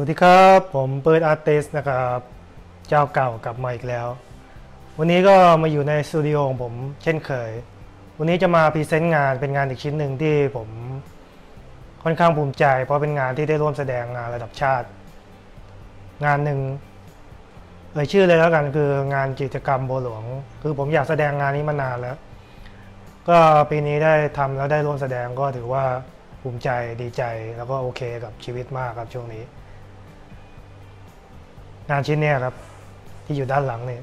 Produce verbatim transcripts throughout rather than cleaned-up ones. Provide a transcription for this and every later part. สวัสดีครับผมเปิดอาร์ติสนะครับเจ้าเก่ากลับมาอีกแล้ววันนี้ก็มาอยู่ในสตูดิโอของผมเช่นเคยวันนี้จะมาพรีเซนต์งานเป็นงานอีกชิ้นหนึ่งที่ผมค่อนข้างภูมิใจเพราะเป็นงานที่ได้ร่วมแสดงงานระดับชาติงานหนึ่งเอ่ยชื่อเลยแล้วกันคืองานกิจกรรมบัวหลวงคือผมอยากแสดงงานนี้มานานแล้วก็ปีนี้ได้ทำแล้วได้ร่วมแสดงก็ถือว่าภูมิใจดีใจแล้วก็โอเคกับชีวิตมากครับช่วงนี้งานชิ้นนี้ครับที่อยู่ด้านหลังนี่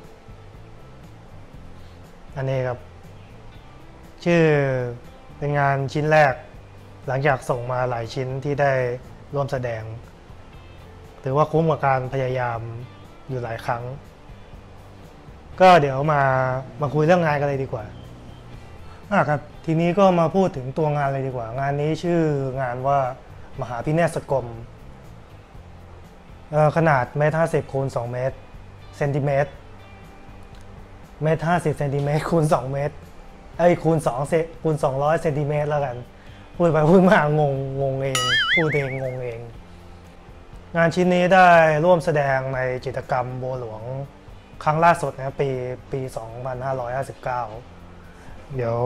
อันนี้ครับชื่อเป็นงานชิ้นแรกหลังจากส่งมาหลายชิ้นที่ได้ร่วมแสดงถือว่าคุ้มกับการพยายามอยู่หลายครั้งก็เดี๋ยวมามาคุยเรื่องงานกันเลยดีกว่าอ่ะครับทีนี้ก็มาพูดถึงตัวงานเลยดีกว่างานนี้ชื่องานว่ามหาพิเนศกรมขนาดเมตรห้าสิบคูณสองเมตรเซนติเมตรเมตรห้าสิบเซนติเมตรคูณสองเมตรไอ้คูณสองเซคูณสองร้อยเซนติเมตรแล้วกันพูดไปพูดมางงงงเองพูดเองงงเองงานชิ้นนี้ได้ร่วมแสดงในจิตรกรรมบัวหลวงครั้งล่าสุดนะปีปีสองพันห้าร้อยห้าสิบเก้าเดี๋ยว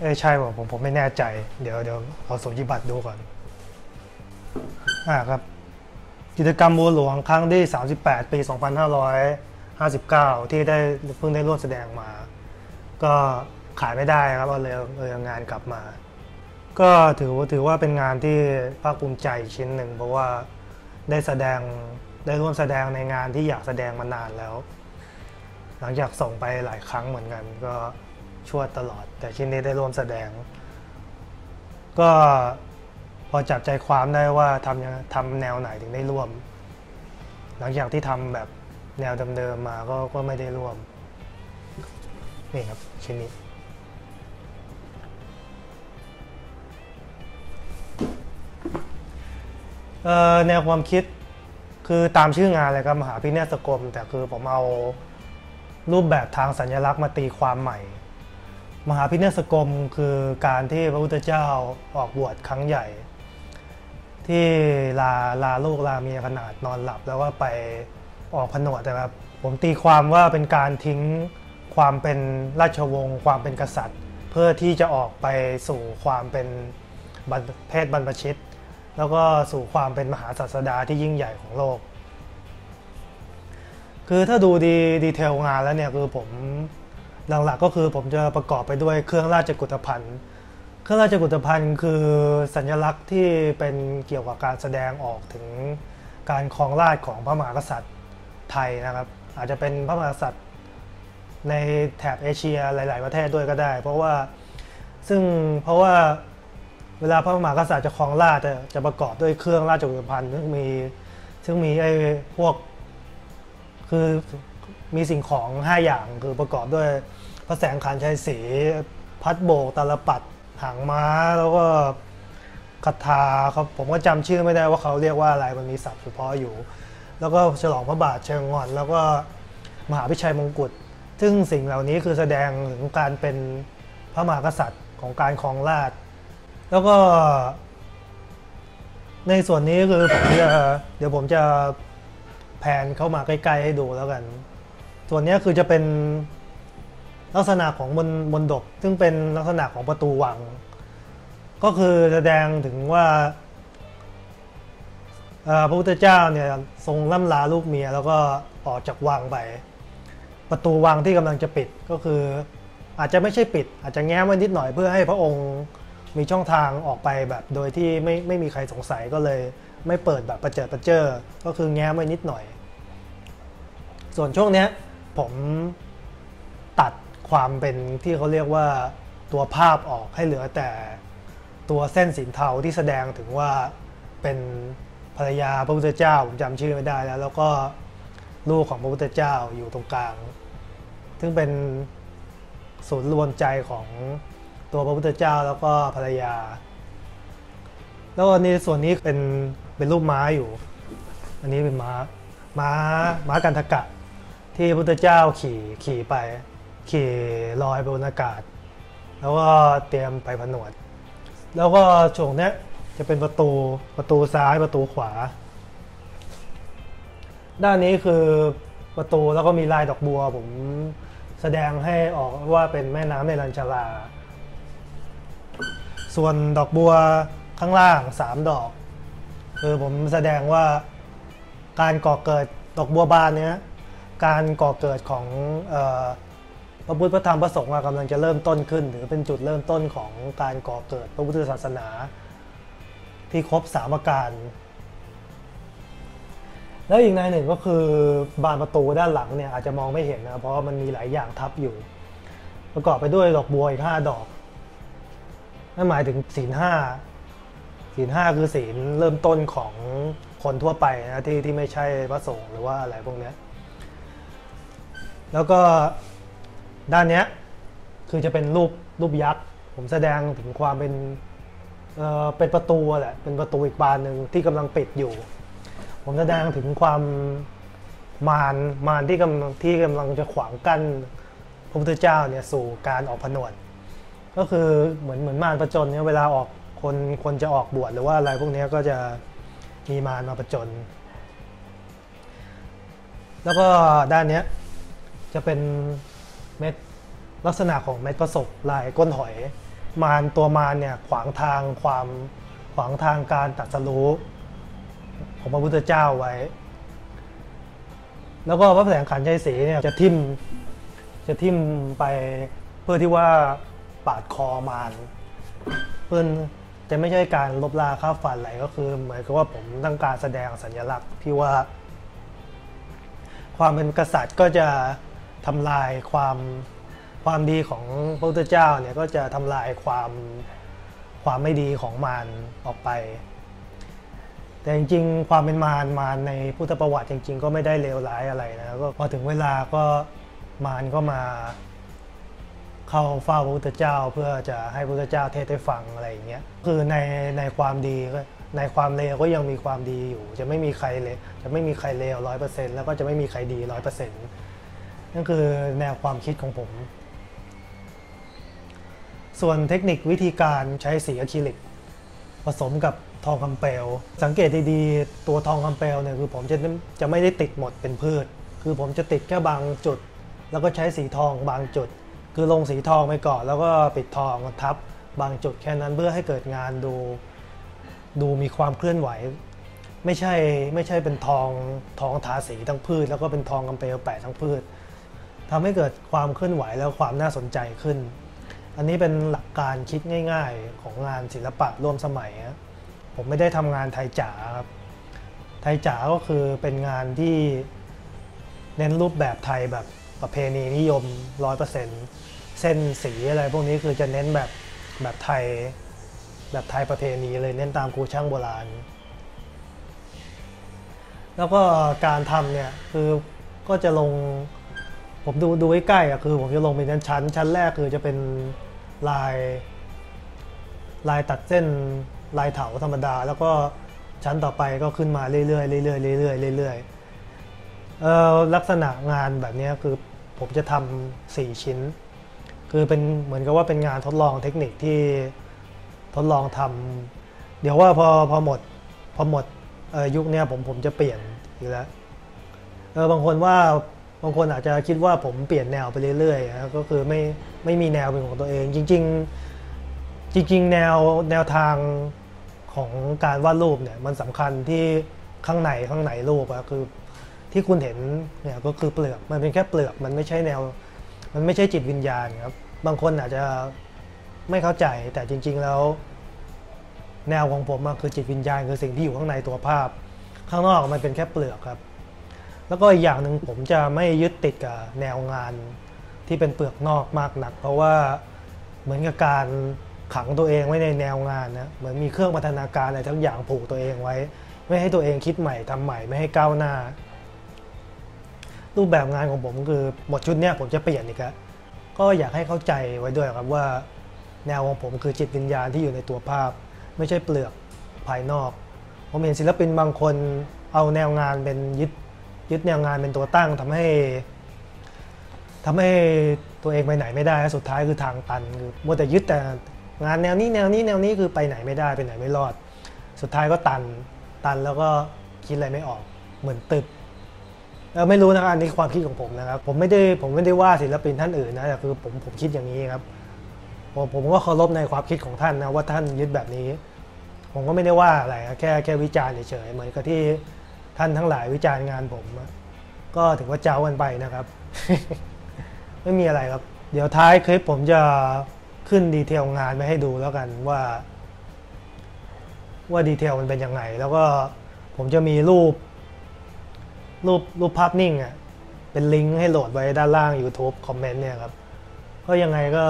เอ้ใช่ผมผมผมไม่แน่ใจเดี๋ยวเดี๋ยวเอาสมจิบัตรดูก่อนอ่าครับกิจกรรมบัวหลวงครั้งที่สามสิบแปดปีสองพันห้าร้อยห้าสิบเก้าที่ได้เพิ่งได้ร่วมแสดงมาก็ขายไม่ได้ครับเอาเลยเอางานกลับมาก็ถือว่าถือว่าเป็นงานที่ภาคภูมิใจชิ้นหนึ่งเพราะว่าได้แสดงได้ร่วมแสดงในงานที่อยากแสดงมานานแล้วหลังจากส่งไปหลายครั้งเหมือนกันก็ชวดตลอดแต่ชิ้นนี้ได้ร่วมแสดงก็พอจับใจความได้ว่าทำยังทำแนวไหนถึงได้ร่วมหลังจากที่ทำแบบแนวเดิมๆมาก็ก็ไม่ได้ร่วมนี่ครับชิ้นนี้แนวความคิดคือตามชื่องานเลยครับมหาพิเนศกรมแต่คือผมเอารูปแบบทางสัญลักษณ์มาตีความใหม่มหาพิเนศกรมคือการที่พระพุทธเจ้าออกบวชครั้งใหญ่ที่ลาลาลูกลาเมียขนาดนอนหลับแล้วก็ไปออกผนวดนะครับผมตีความว่าเป็นการทิ้งความเป็นราชวงศ์ความเป็นกษัตริย์เพื่อที่จะออกไปสู่ความเป็นเพศบรรพชิตแล้วก็สู่ความเป็นมหาศาสดาที่ยิ่งใหญ่ของโลกคือถ้าดูดีดีเทลงานแล้วเนี่ยคือผมหลักๆก็คือผมจะประกอบไปด้วยเครื่องราชกุฏภัณฑ์เครื่องราชกุฏภัณฑ์คือสัญลักษณ์ที่เป็นเกี่ยวกับการแสดงออกถึงการครองราชย์ของพระมหากษัตริย์ไทยนะครับอาจจะเป็นพระมหากษัตริย์ในแถบเอเชียหลายๆประเทศด้วยก็ได้เพราะว่าซึ่งเพราะว่าเวลาพระมหากษัตริย์จะครองราชย์จะประกอบด้วยเครื่องราชกุฏภัณฑ์ซึ่งมีซึ่งมีไอ้พวกคือมีสิ่งของห้าอย่างคือประกอบด้วยพระแสงขันชัยศรีพัดโบกตาลปัดหางม้าแล้วก็คาถาครับผมก็จำชื่อไม่ได้ว่าเขาเรียกว่าอะไรมันมีศัพท์เฉพาะอยู่แล้วก็ฉลองพระบาทเชิงงอนแล้วก็มหาพิชัยมงกุฎซึ่งสิ่งเหล่านี้คือแสดงถึงการเป็นพระมหากษัตริย์ของการครองราชย์แล้วก็ในส่วนนี้คือผมจะเดี๋ยวผมจะแผนเข้ามาใกล้ๆให้ดูแล้วกันส่วนนี้คือจะเป็นลักษณะของมนมนดบซึ่งเป็นลักษณะของประตูวังก็คือแสดงถึงว่าพระพุทธเจ้าเนี่ยทรงล่ำลาลูกเมียแล้วก็ออกจากวังไปประตูวังที่กำลังจะปิดก็คืออาจจะไม่ใช่ปิดอาจจะแง้มไว้นิดหน่อยเพื่อให้พระองค์มีช่องทางออกไปแบบโดยที่ไม่ไม่มีใครสงสัยก็เลยไม่เปิดแบบประเจิดประเจ้อก็คือแง้มไว้นิดหน่อยส่วนช่วงนี้ผมตัดความเป็นที่เขาเรียกว่าตัวภาพออกให้เหลือแต่ตัวเส้นสีเทาที่แสดงถึงว่าเป็นภรรยาพระพุทธเจ้าผมจำชื่อไม่ได้แล้วแล้วก็ลูกของพระพุทธเจ้าอยู่ตรงกลางซึ่งเป็นศูนย์รวมใจของตัวพระพุทธเจ้าแล้วก็ภรรยาแล้วในส่วนนี้เป็นเป็นรูปม้าอยู่อันนี้เป็นม้าม้าม้ากันทกะที่พระพุทธเจ้าขี่ขี่ไปขี่ลอยไปบนอากาศแล้วก็เตรียมไปผนวดแล้วก็ช่วงนี้จะเป็นประตูประตูซ้ายประตูขวา ด้านนี้คือประตูแล้วก็มีลายดอกบัวผมแสดงให้ออกว่าเป็นแม่น้ำในลัญชลาส่วนดอกบัวข้างล่างสามดอกคือผมแสดงว่าการก่อเกิดดอกบัวบานเนี้ยการก่อเกิดของพระพุทธพระธรรมพระสงฆ์กำลังจะเริ่มต้นขึ้นหรือเป็นจุดเริ่มต้นของการก่อเกิดพระพุทธศาสนาที่ครบสามประการแล้วอีกในหนึ่งก็คือบานประตูด้านหลังเนี่ยอาจจะมองไม่เห็นนะเพราะมันมีหลายอย่างทับอยู่ประกอบไปด้วยดอกบัวอีกห้าดอกนั่นหมายถึงศีลห้าศีลห้าคือศีลเริ่มต้นของคนทั่วไปนะที่ที่ไม่ใช่พระสงฆ์หรือว่าอะไรพวกนี้แล้วก็ด้านนี้คือจะเป็นรูปรูปยักษ์ผมแสดงถึงความเป็นเอ่อเป็นประตูแหละเป็นประตูอีกบานหนึ่งที่กำลังปิดอยู่ผมแสดงถึงความมารมารที่กำลังที่กำลังจะขวางกั้นพระพุทธเจ้าเนี่ยสู่การออกผนวดก็คือเหมือนเหมือนมารประจนเนี่ยเวลาออกคนคนจะออกบวชหรือว่าอะไรพวกนี้ก็จะมีมารมาประจนแล้วก็ด้านนี้จะเป็นเม็ดลักษณะของเม็ดประสบลายก้นหอยมารตัวมารเนี่ยขวางทางความขวางทางการตรัสรู้ของพระพุทธเจ้าไว้แล้วก็พระแสงขันธ์ชัยศรีเนี่ยจะทิ่มจะทิ่มไปเพื่อที่ว่าปาดคอมารเพื่อนแต่ไม่ใช่การลบลาฆ่าฟันอะไรก็คือหมายความว่าผมต้องการแสดงสัญลักษณ์ที่ว่าความเป็นกษัตริย์ก็จะทำลายความความดีของพระพุทธเจ้าเนี่ยก็จะทำลายความความไม่ดีของมารออกไปแต่จริงๆความเป็นมารมารในพุทธประวัติจริงๆก็ไม่ได้เลวร้ายอะไรนะก็พอถึงเวลาก็มารก็มาเข้าเฝ้าพระพุทธเจ้าเพื่อจะให้พระพุทธเจ้าเทศน์ให้ฟังอะไรอย่างเงี้ยคือในในความดีในความเลวก็ยังมีความดีอยู่จะไม่มีใครเลวจะไม่มีใครเลวร้อยเปอร์เซ็นต์แล้วก็จะไม่มีใครดีร้อยเปอร์เซ็นต์นั่นคือแนวความคิดของผมส่วนเทคนิควิธีการใช้สีอะคริลิกผสมกับทองคำเปลวสังเกตดีๆตัวทองคำเปลวเนี่ยคือผมจะจะไม่ได้ติดหมดเป็นพืชคือผมจะติดแค่บางจุดแล้วก็ใช้สีทองบางจุดคือลงสีทองไปก่อนแล้วก็ปิดทองทับบางจุดแค่นั้นเพื่อให้เกิดงานดูดูมีความเคลื่อนไหวไม่ใช่ไม่ใช่เป็นทองทองทาสีทั้งพืชแล้วก็เป็นทองคำเปลวแปะทั้งพืชทำให้เกิดความเคลื่อนไหวแล้วความน่าสนใจขึ้นอันนี้เป็นหลักการคิดง่ายๆของงานศิลปะร่วมสมัยนะผมไม่ได้ทำงานไทยจ๋าครับไทยจ๋าก็คือเป็นงานที่เน้นรูปแบบไทยแบบประเพณีนิยม ร้อยเปอร์เซ็นต์ เส้นสีอะไรพวกนี้คือจะเน้นแบบแบบไทยแบบไทยประเพณีเลยเน้นตามครูช่างโบราณแล้วก็การทำเนี่ยคือก็จะลงผมดูดูใกล้ๆอ่ะคือผมจะลงเป็นชั้นชั้นแรกคือจะเป็นลายลายตัดเส้นลายเถาธรรมดาแล้วก็ชั้นต่อไปก็ขึ้นมาเรื่อยๆเรื่อยๆเรื่อยๆเรื่อยๆเอ่อลักษณะงานแบบนี้คือผมจะทำสี่ชิ้นคือเป็นเหมือนกับว่าเป็นงานทดลองเทคนิคที่ทดลองทำเดี๋ยวว่าพอพอหมดพอหมดยุคนี้ผมผมจะเปลี่ยนอีกแล้วเออบางคนว่าบางคนอาจจะคิดว่าผมเปลี่ยนแนวไปเรื่อยๆนะก็คือไม่ไม่มีแนวเป็นของตัวเองจริงๆจริงๆแนวแนวทางของการวาดรูปเนี่ยมันสำคัญที่ข้างในข้างในรูปอะคือที่คุณเห็นเนี่ยก็คือเปลือกมันเป็นแค่เปลือกมันไม่ใช่แนวมันไม่ใช่จิตวิญญาณครับบางคนอาจจะไม่เข้าใจแต่จริงๆแล้วแนวของผมมันคือจิตวิญญาณคือสิ่งที่อยู่ข้างในตัวภาพข้างนอกมันเป็นแค่เปลือกครับแล้วก็อีกอย่างหนึ่งผมจะไม่ยึดติดกับแนวงานที่เป็นเปลือกนอกมากนักเพราะว่าเหมือนกับการขังตัวเองไว้ในแนวงานนะเหมือนมีเครื่องพัฒนาการอะไรทั้งอย่างผูกตัวเองไว้ไม่ให้ตัวเองคิดใหม่ทำใหม่ไม่ให้ก้าวหน้ารูปแบบงานของผมคือหมดชุดเนี้ยผมจะเปลี่ยนอีกแล้วก็อยากให้เข้าใจไว้ด้วยครับว่าแนวของผมคือจิตวิญญาณที่อยู่ในตัวภาพไม่ใช่เปลือกภายนอกผมเห็นศิลปินบางคนเอาแนวงานเป็นยึดยึดแนวงานเป็นตัวตั้งทำให้ทำให้ตัวเองไปไหนไม่ได้สุดท้ายคือทางตันคือมัวแต่ยึดแต่งานแนวนี้แนวนี้แนวนี้คือไปไหนไม่ได้ไปไหนไม่รอดสุดท้ายก็ตันตันแล้วก็คิดอะไรไม่ออกเหมือนตึก ไม่รู้นะครับอันนี้ความคิดของผมนะครับผมไม่ได้ผมไม่ได้ว่าศิลปินท่านอื่นนะแต่คือผมผมคิดอย่างนี้ครับผมผมก็เคารพในความคิดของท่านนะว่าท่านยึดแบบนี้ผมก็ไม่ได้ว่าอะไรแค่แค่วิจารณ์เฉยๆเหมือนกับที่ท่านทั้งหลายวิจารณ์งานผมก็ถือว่าเจ้ากันไปนะครับ ไม่มีอะไรครับเดี๋ยวท้ายคลิปผมจะขึ้นดีเทลงานไปให้ดูแล้วกันว่าว่าดีเทลมันเป็นยังไงแล้วก็ผมจะมีรูปรูปรูปภาพนิ่งอ่ะเป็นลิงก์ให้โหลดไว้ด้านล่าง YouTube คอมเมนต์เนี่ยครับก็ยังไงก็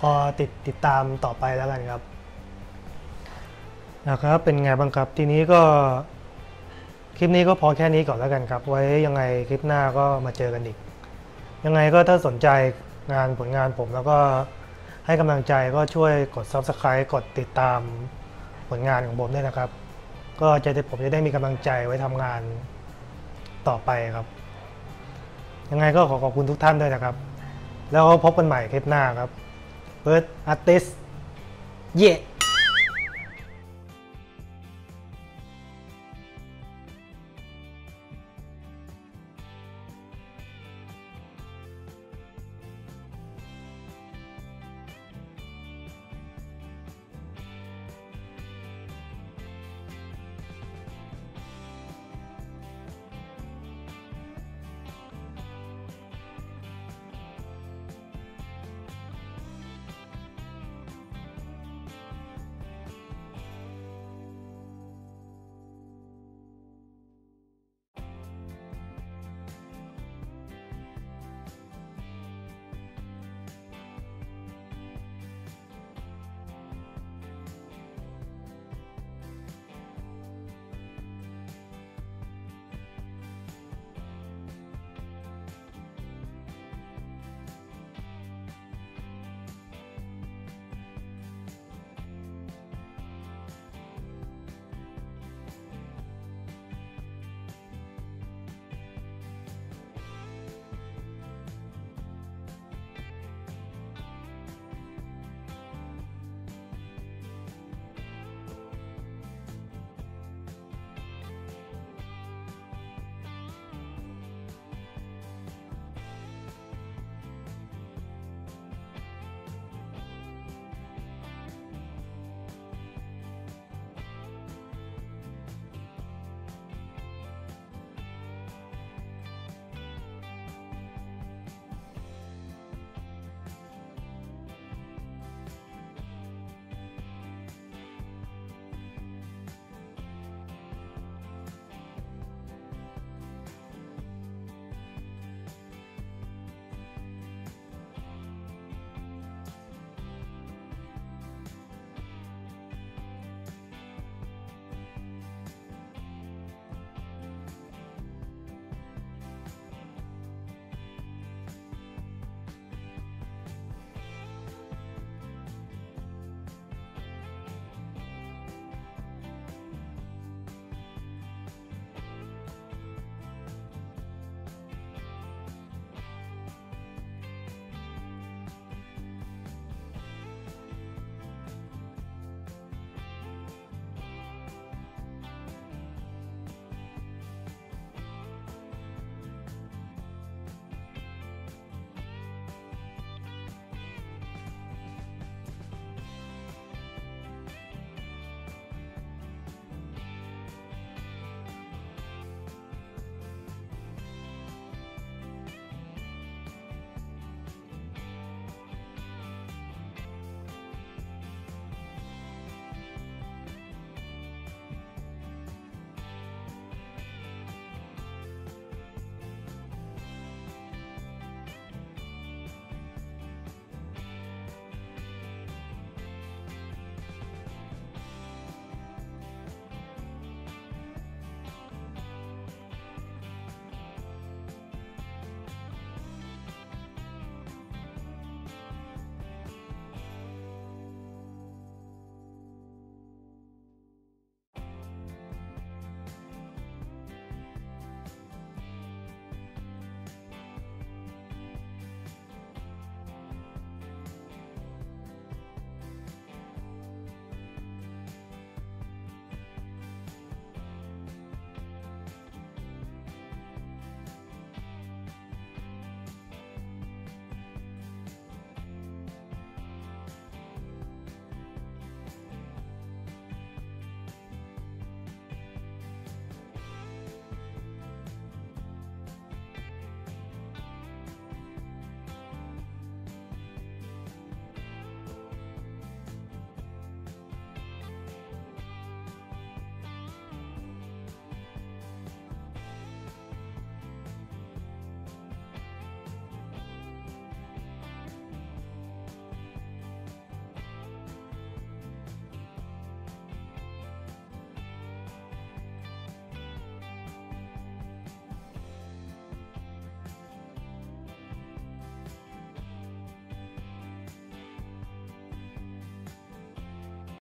ขอติดติดตามต่อไปแล้วกันครับนะครับเป็นไงบ้างครับทีนี้ก็คลิปนี้ก็พอแค่นี้ก่อนแล้วกันครับไว้ยังไงคลิปหน้าก็มาเจอกันอีกยังไงก็ถ้าสนใจงานผลงานผมแล้วก็ให้กำลังใจก็ช่วยกด Subscribe กดติดตามผลงานของผมด้วยนะครับก็จะได้ผมจะได้มีกำลังใจไว้ทำงานต่อไปครับยังไงก็ขอขอบคุณทุกท่านด้วยนะครับแล้วพบกันใหม่คลิปหน้าครับเบิร์ดอาร์ติสเย่